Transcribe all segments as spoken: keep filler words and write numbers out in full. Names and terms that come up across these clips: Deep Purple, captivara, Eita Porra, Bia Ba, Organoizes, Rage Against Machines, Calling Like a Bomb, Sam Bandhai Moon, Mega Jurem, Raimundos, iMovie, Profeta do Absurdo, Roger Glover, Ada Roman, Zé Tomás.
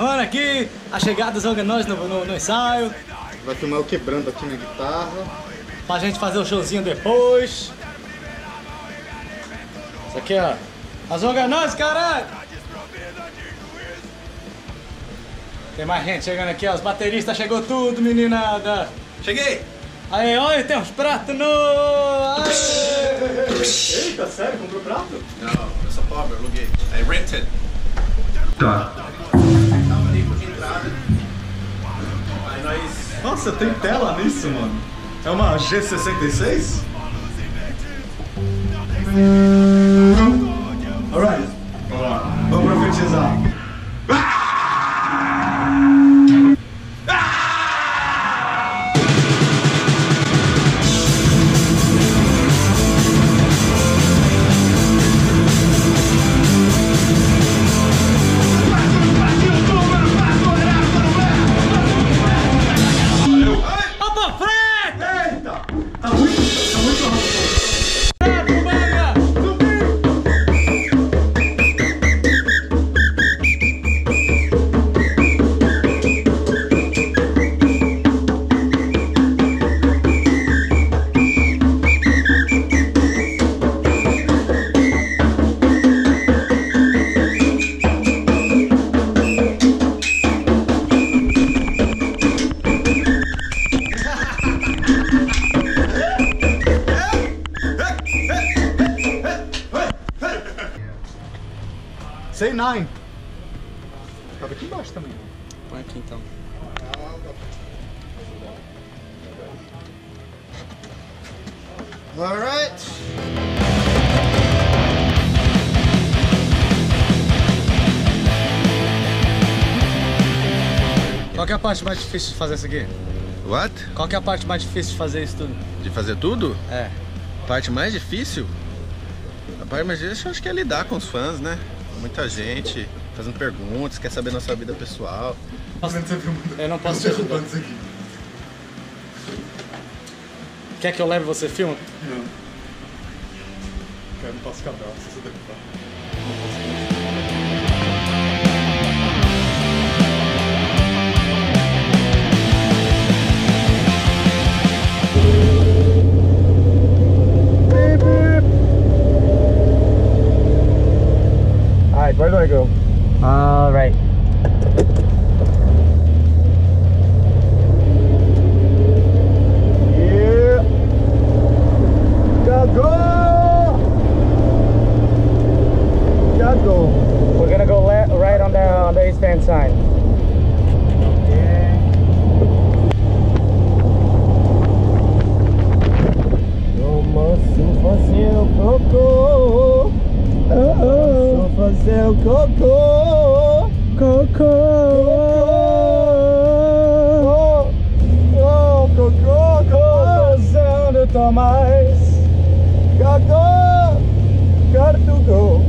gravando aqui a chegada dos Organoizes no, no, no ensaio. Vai filmar eu quebrando aqui minha guitarra. Pra gente fazer o showzinho depois. Isso aqui, ó. As Organoizes, caralho! Tem mais gente chegando aqui, ó. Os bateristas chegou tudo, meninada. Cheguei! Aí, olha, tem uns pratos no... Aê. Eita, sério? Comprou prato? Não, eu sou pobre, eu aluguei. É rented. Tá. Nossa, tem tela nisso, mano. É uma G sessenta e seis? Alright, vamos lá. Vamos profetizar. Nine. Tava aqui embaixo também. Põe aqui então. Alright! Qual que é a parte mais difícil de fazer isso aqui? What? Qual que é a parte mais difícil de fazer isso tudo? De fazer tudo? É. Parte mais difícil? A parte mais difícil eu acho que é lidar com os fãs, né? Muita gente fazendo perguntas, quer saber nossa vida pessoal. Eu não posso te ajudar. Quer que eu leve você filma? Não. Cara, não posso ficar bravo se você derrubar. Where do I go? All right. Yeah. Gotta go. Gotta go. We're gonna go left, right on the on the eastbound sign. Yeah. Almost fazer o cocô. Oh oh. Fazer o cocô, cocô, cocô, oh, cocô, cocô, Zé Tomás, cocô, cartugo,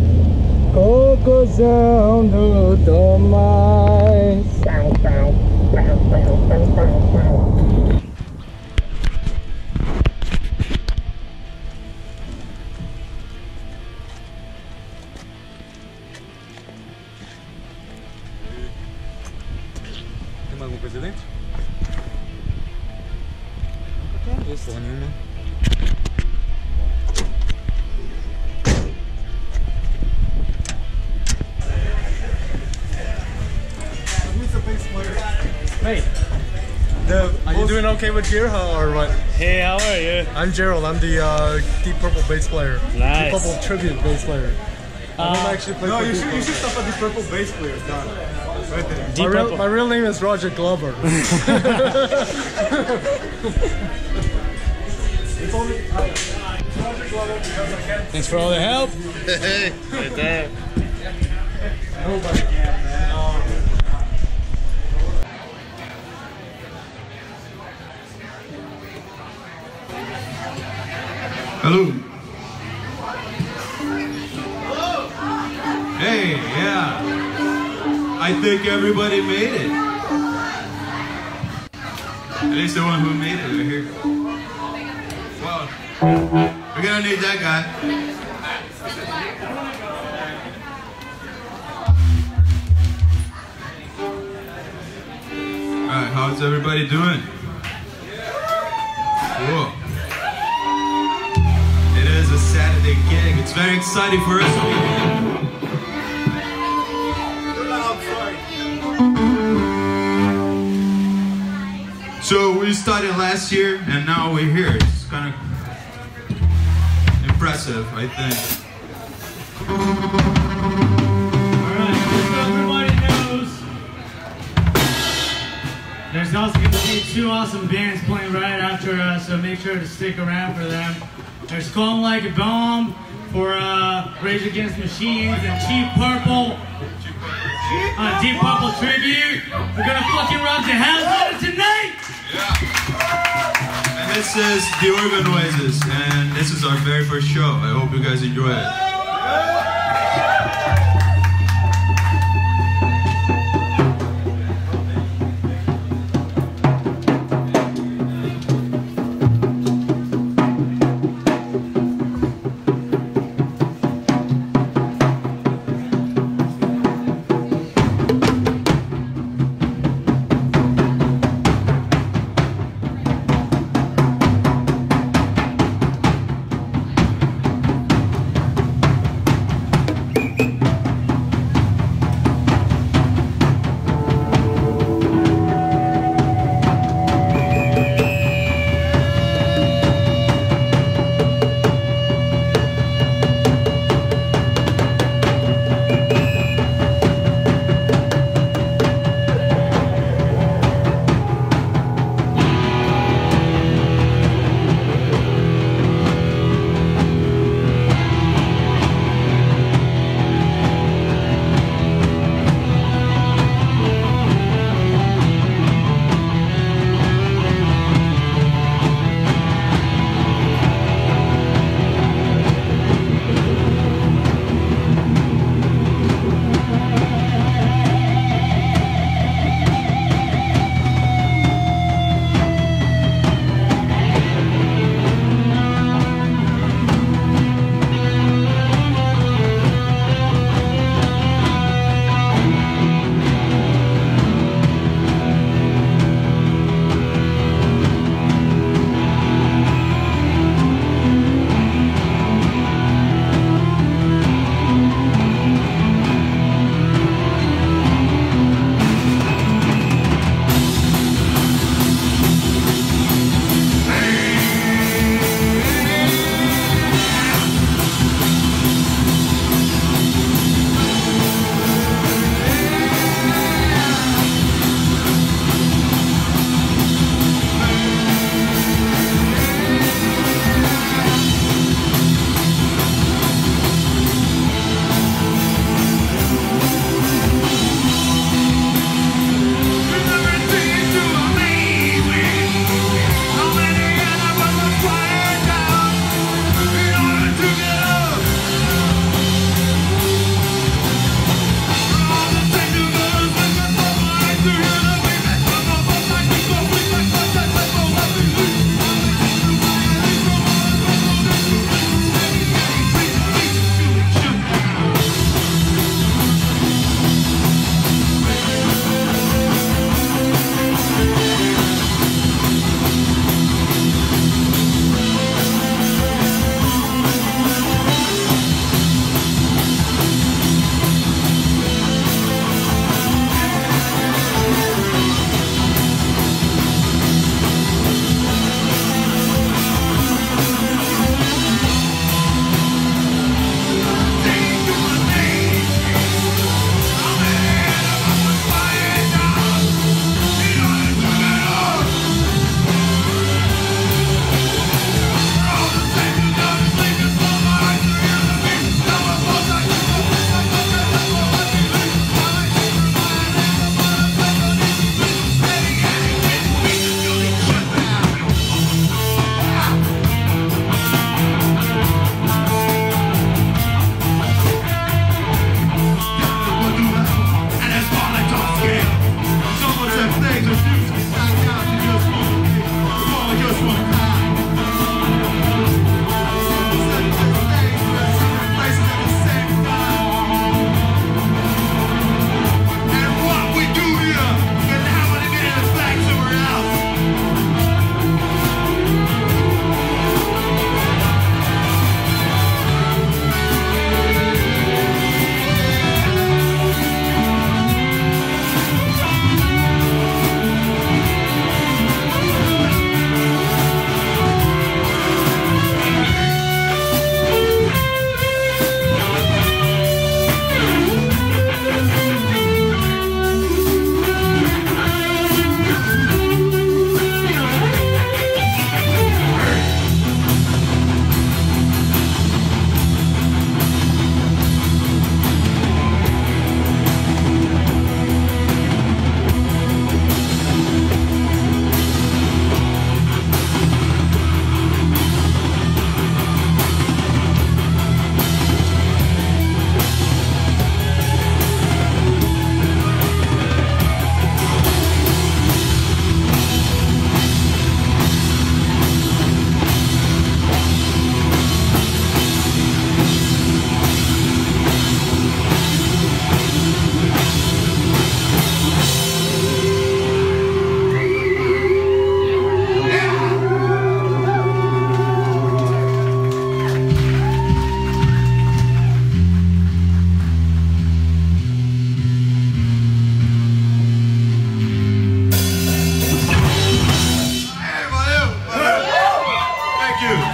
cocôzão do Tomás. Hey, the are you doing okay with gear or what? Hey, how are you? I'm Gerald, I'm the uh, Deep Purple bass player. Nice. Deep Purple tribute bass player. Uh, I mean, actually play no, you should, you should stop at Deep Purple bass player, Don. Right there. Deep my, real, my real name is Roger Glover. It's only uh, it's Roger Glover because I can't. Thanks for all the help. Hey, right there. Nobody can, man. Hello. Hey, yeah. I think everybody made it. At least the one who made it right here. Well, we're gonna need that guy. Alright, how's everybody doing? Cool. It is a Saturday gig. It's very exciting for us. So we started last year and now we're here. It's kind of impressive, I think. There's also going to be two awesome bands playing right after us, so make sure to stick around for them. There's Calling Like a Bomb for uh, Rage Against Machines and Deep Purple. Uh, Deep Purple tribute. We're going to fucking rock the house out of tonight! Yeah. And this is the Organoizes, and this is our very first show. I hope you guys enjoy it.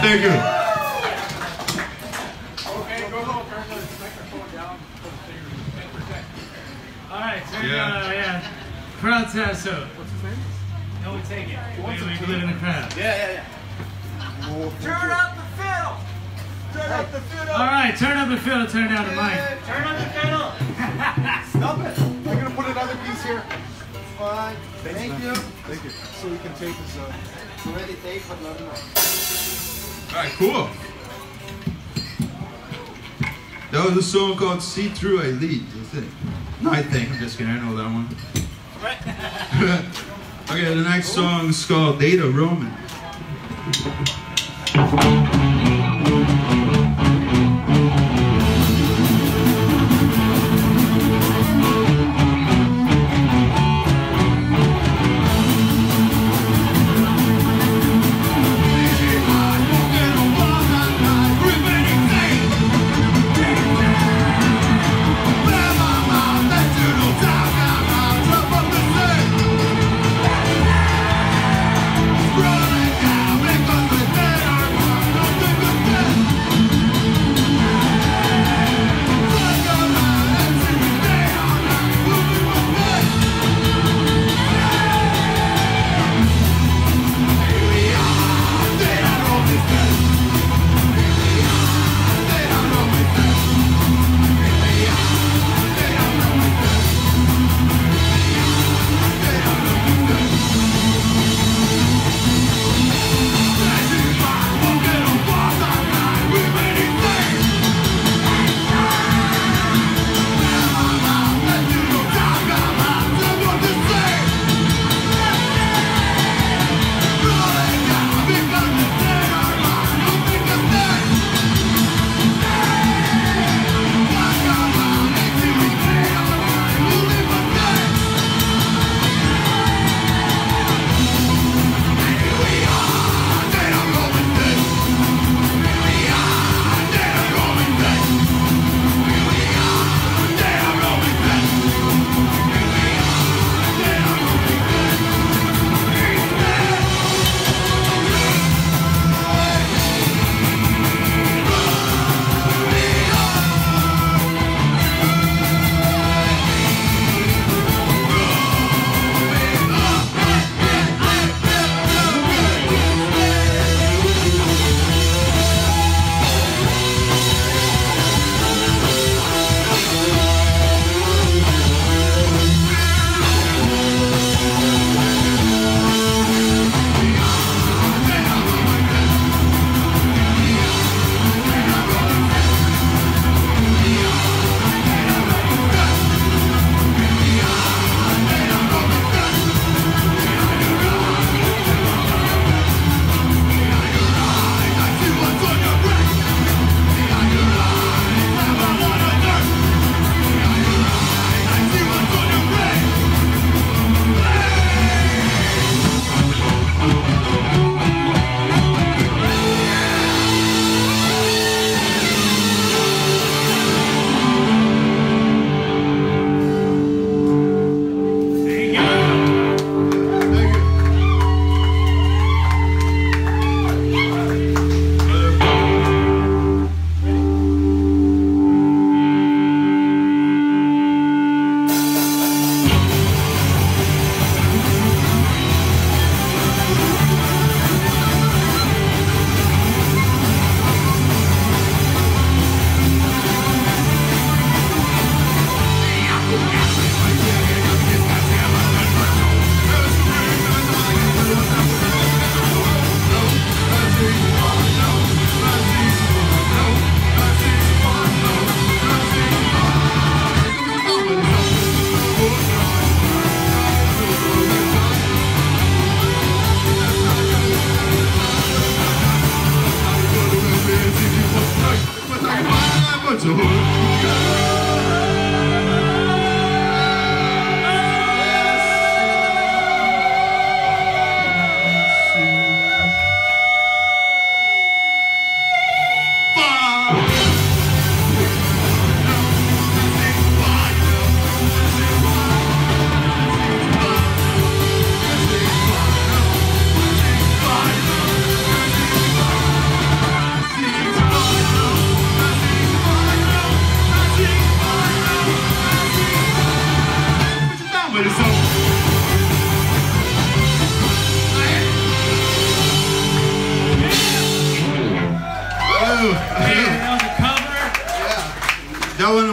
Thank you. Okay, go home, turn the microphone down and protect. All right, turn yeah. Uh, yeah. Crowd tasso. What's his name? No, we take it. We, we live in the crowd. Yeah, yeah, yeah. Oh, turn up the fiddle. Turn hey. up the fiddle. All right, turn up the fiddle. Turn down the mic. Turn up the fiddle. Stop it. I'm gonna put another piece here. Fine. Thanks, Thank man. you. Thank you. So we can take this up. It's already taped, but not enough. All right, cool. That was a song called "See Through I Lead." That's it. No, I think I'm just gonna know that one. Okay, the next song is called Ada Roman.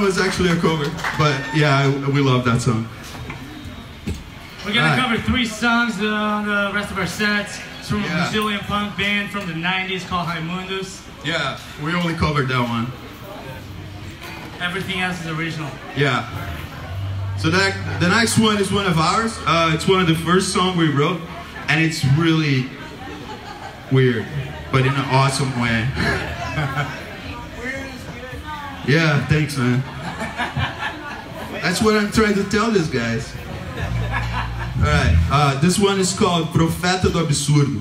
was actually a cover, but yeah, we love that song. We're gonna cover three songs on the rest of our sets. It's from yeah. a Brazilian punk band from the nineties called Raimundos. Yeah, we only covered that one. Everything else is original. Yeah. So that, the next one is one of ours. Uh, it's one of the first songs we wrote, and it's really weird, but in an awesome way. Yeah, thanks, man. That's what I'm trying to tell these guys. Alright, uh, this one is called Profeta do Absurdo.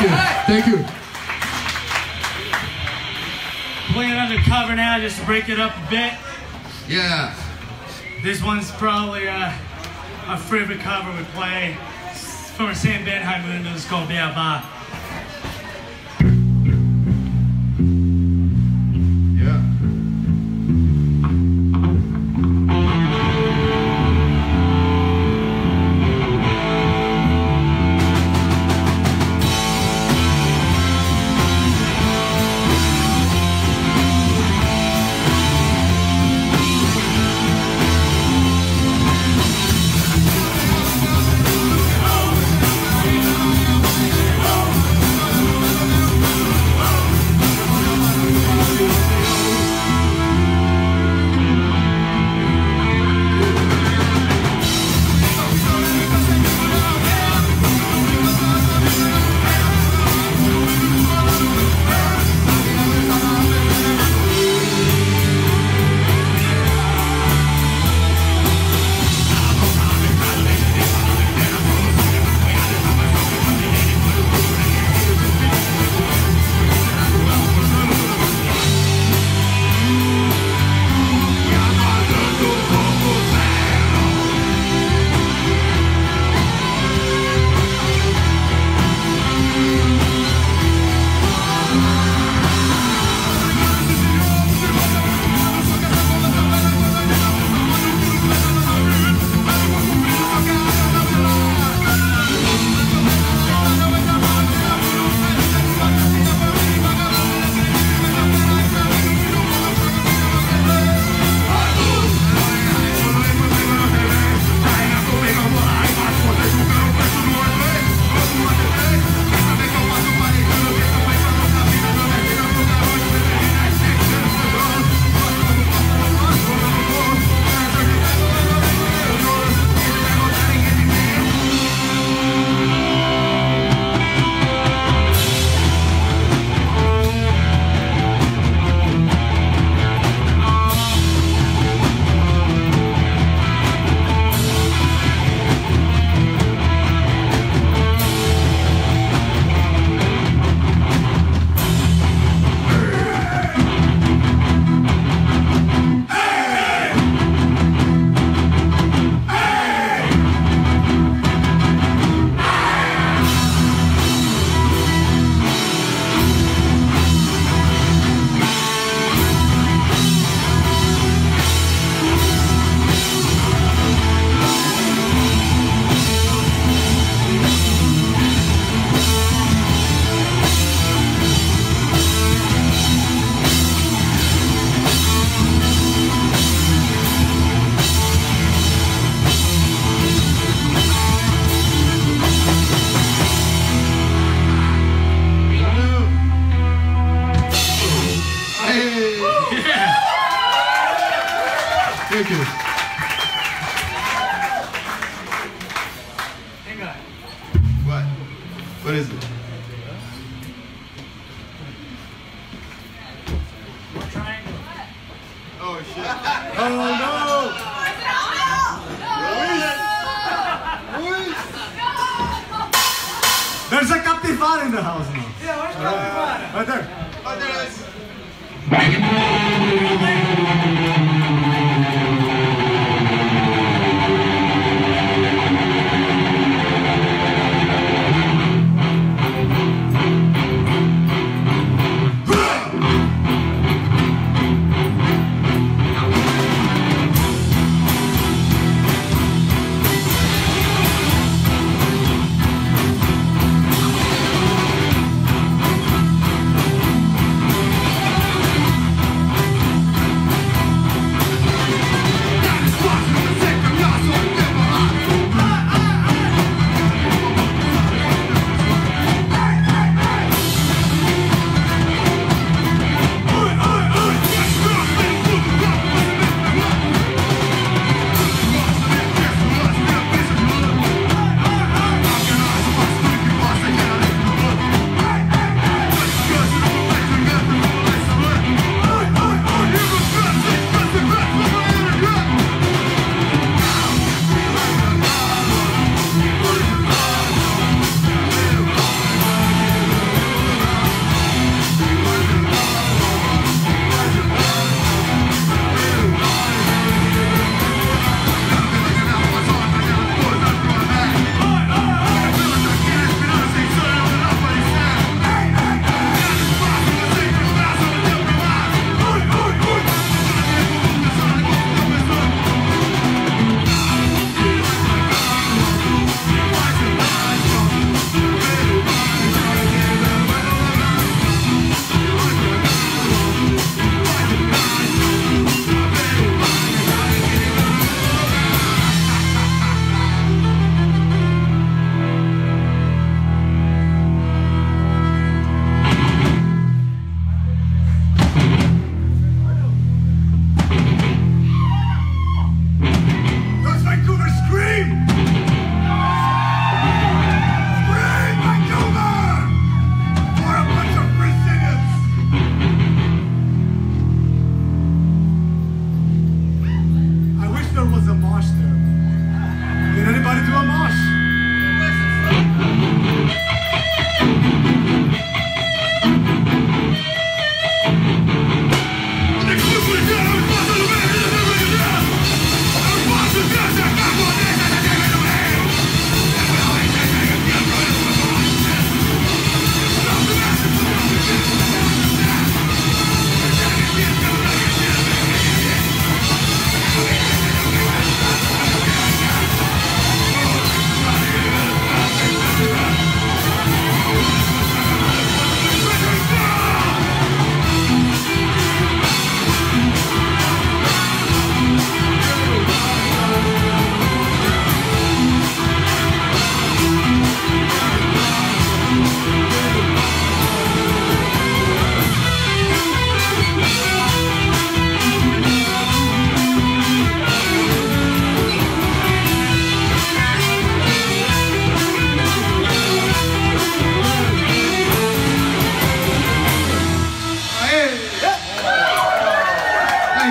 Thank you. Thank you. Playing undercover now, just to break it up a bit. Yeah. This one's probably uh, my favorite cover we play. It's from Sam Bandhai Moon. It's called Bia Ba. There's a captivara in the house now. Yeah, where's captivara? Right there. Oh, there it is.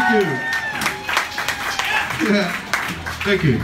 Thank you. Yeah. Thank you.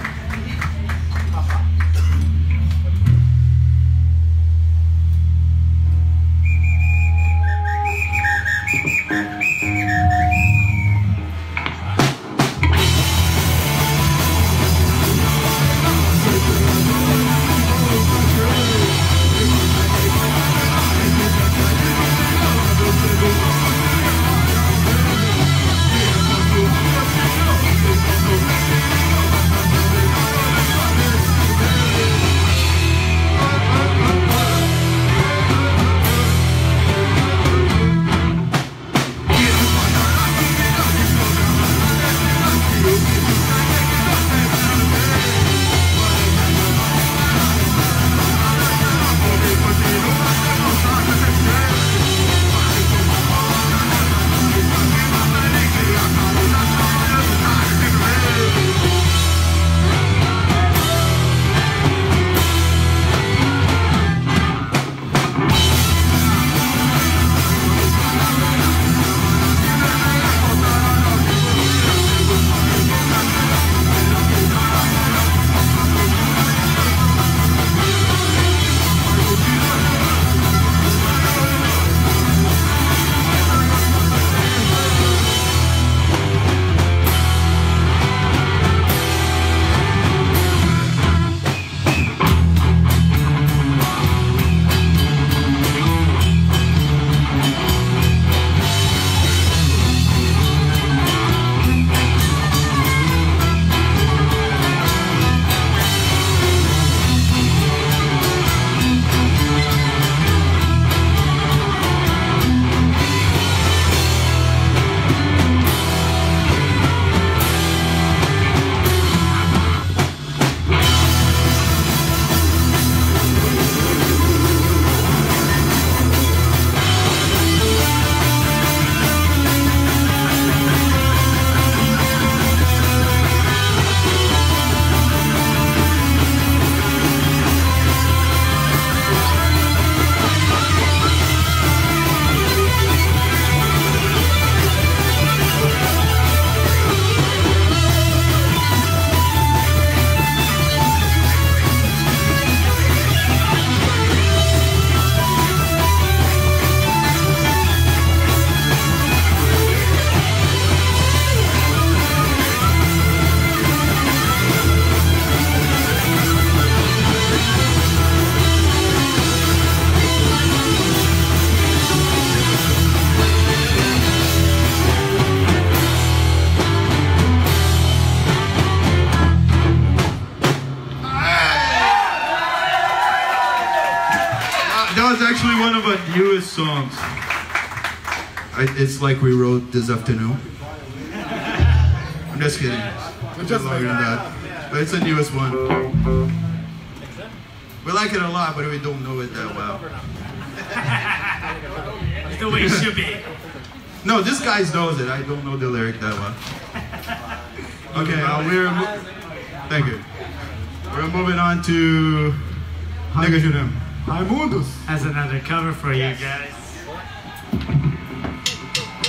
Songs. I, it's like we wrote this afternoon. I'm just kidding. It's just longer than that. But it's the newest one. We like it a lot, but we don't know it that well. It's the way it should be. No, this guy knows it. I don't know the lyric that well. Okay, uh, we're... Thank you. We're moving on to... Mega Jurem. Raimundos has another cover for you guys.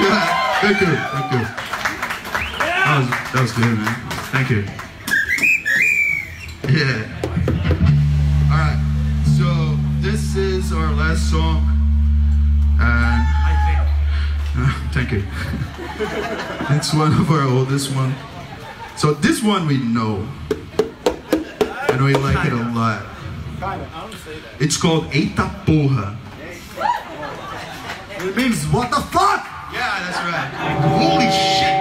Thank you, thank you. That was, that was good, man. Thank you. Yeah. All right. So this is our last song, and I think. Uh, thank you. It's one of our oldest one. So this one we know, and we like Kinda. it a lot. Kinda. I don't say that. It's called Eita Porra. It means what the fuck? Yeah, that's right. Holy shit!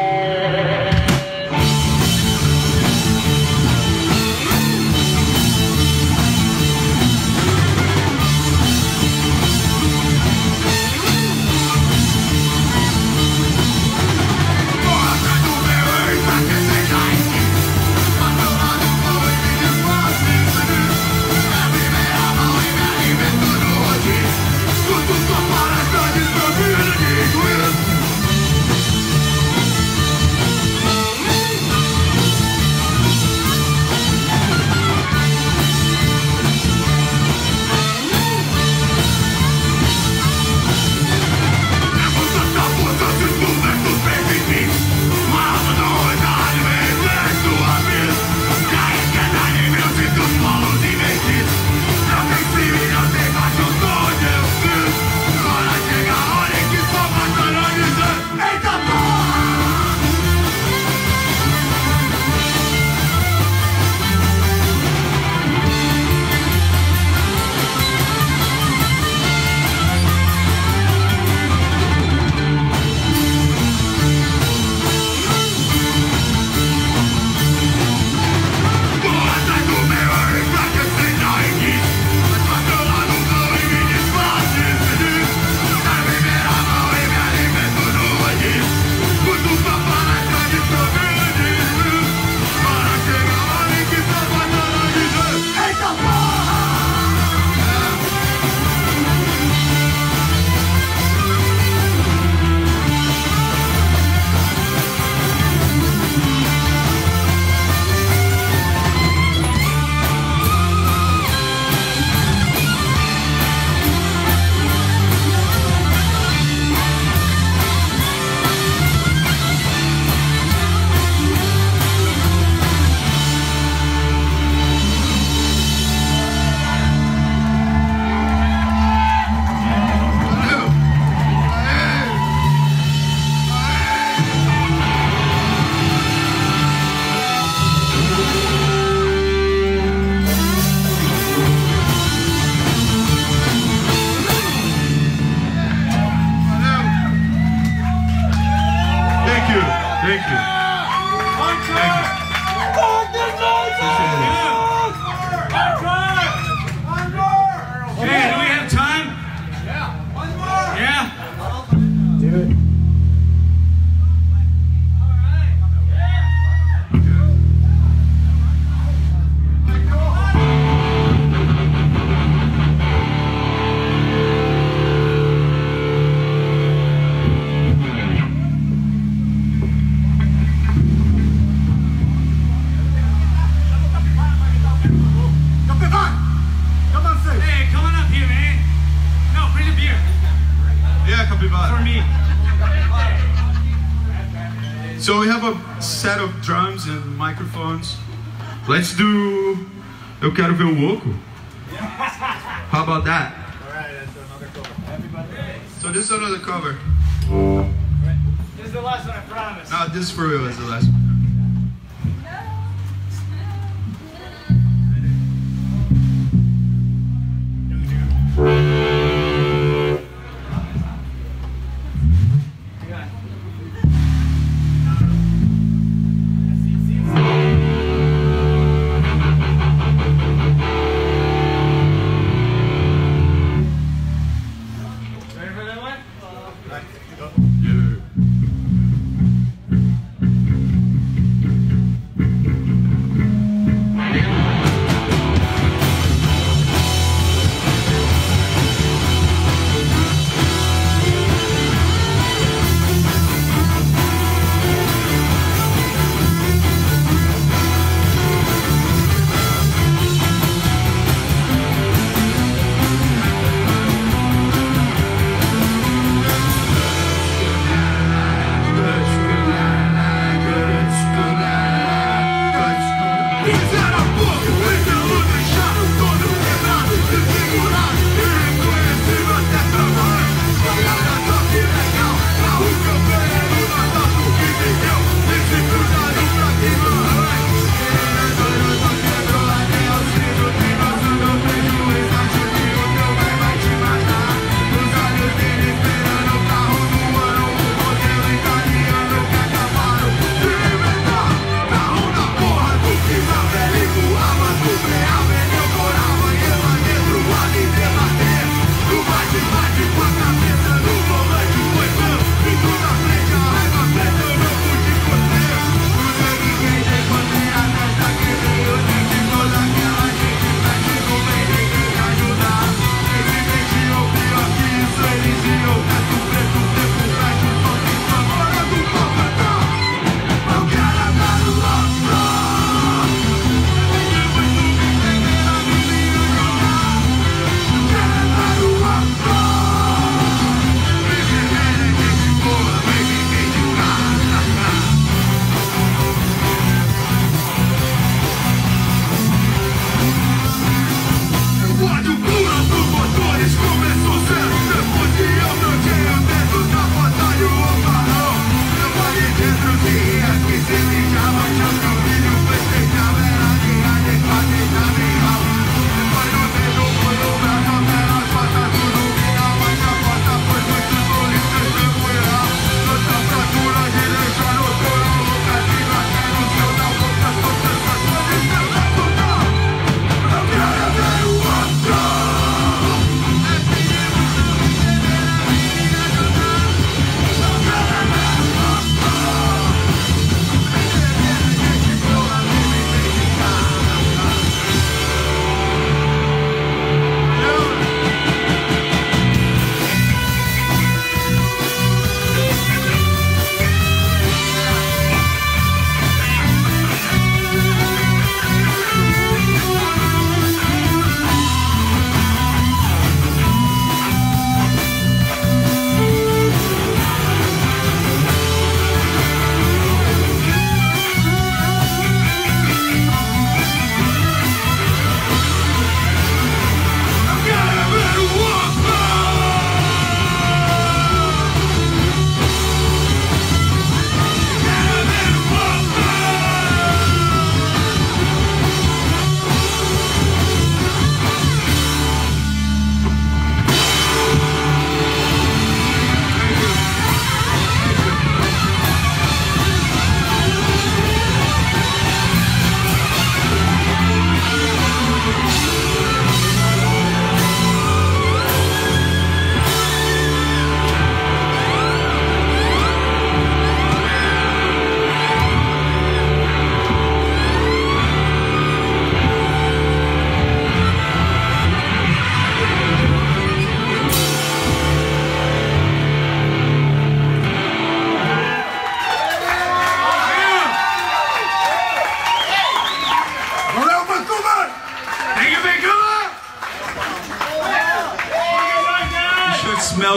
So we have a set of drums and microphones. Let's do Eu Quero Ver o Oco. How about that? Alright, that's another cover. Everybody. So this is another cover. This is the last one, I promise. No, this for real is the last one. Yeah.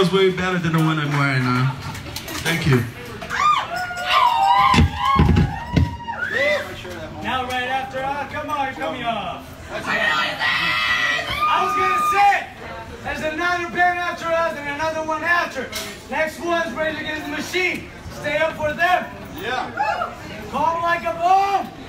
was way better than the one I'm wearing now. Thank you. Now right after I come on, coming off. I was gonna say, there's another band after us and another one after. Next one's Rage Against the Machine. Stay up for them. Yeah. Calling Like a Bomb.